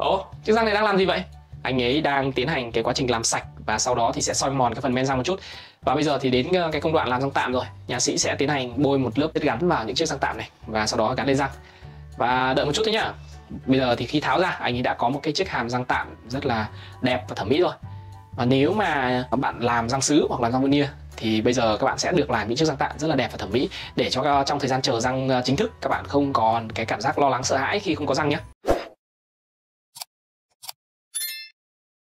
Ồ, chiếc răng này đang làm gì vậy? Anh ấy đang tiến hành cái quá trình làm sạch và sau đó thì sẽ soi mòn cái phần men răng một chút. Và bây giờ thì đến cái công đoạn làm răng tạm rồi. Nhà sĩ sẽ tiến hành bôi một lớp chất gắn vào những chiếc răng tạm này và sau đó gắn lên răng. Và đợi một chút thôi nhá. Bây giờ thì khi tháo ra, anh ấy đã có một cái chiếc hàm răng tạm rất là đẹp và thẩm mỹ rồi. Và nếu mà các bạn làm răng sứ hoặc là răng veneer thì bây giờ các bạn sẽ được làm những chiếc răng tạm rất là đẹp và thẩm mỹ, để cho trong thời gian chờ răng chính thức các bạn không còn cái cảm giác lo lắng sợ hãi khi không có răng nhé.